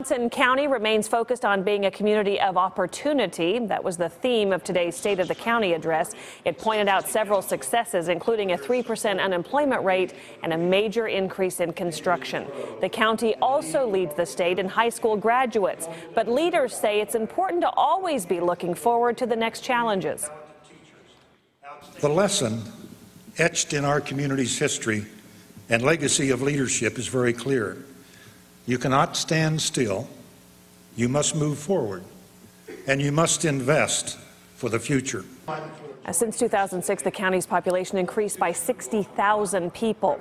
Johnson County remains focused on being a community of opportunity. That was the theme of today's State of the County address. It pointed out several successes, including a 3% unemployment rate and a major increase in construction. The county also leads the state in high school graduates, but leaders say it's important to always be looking forward to the next challenges. The lesson etched in our community's history and legacy of leadership is very clear. You cannot stand still. You must move forward, and you must invest for the future. Since 2006, the county's population increased by 60,000 people.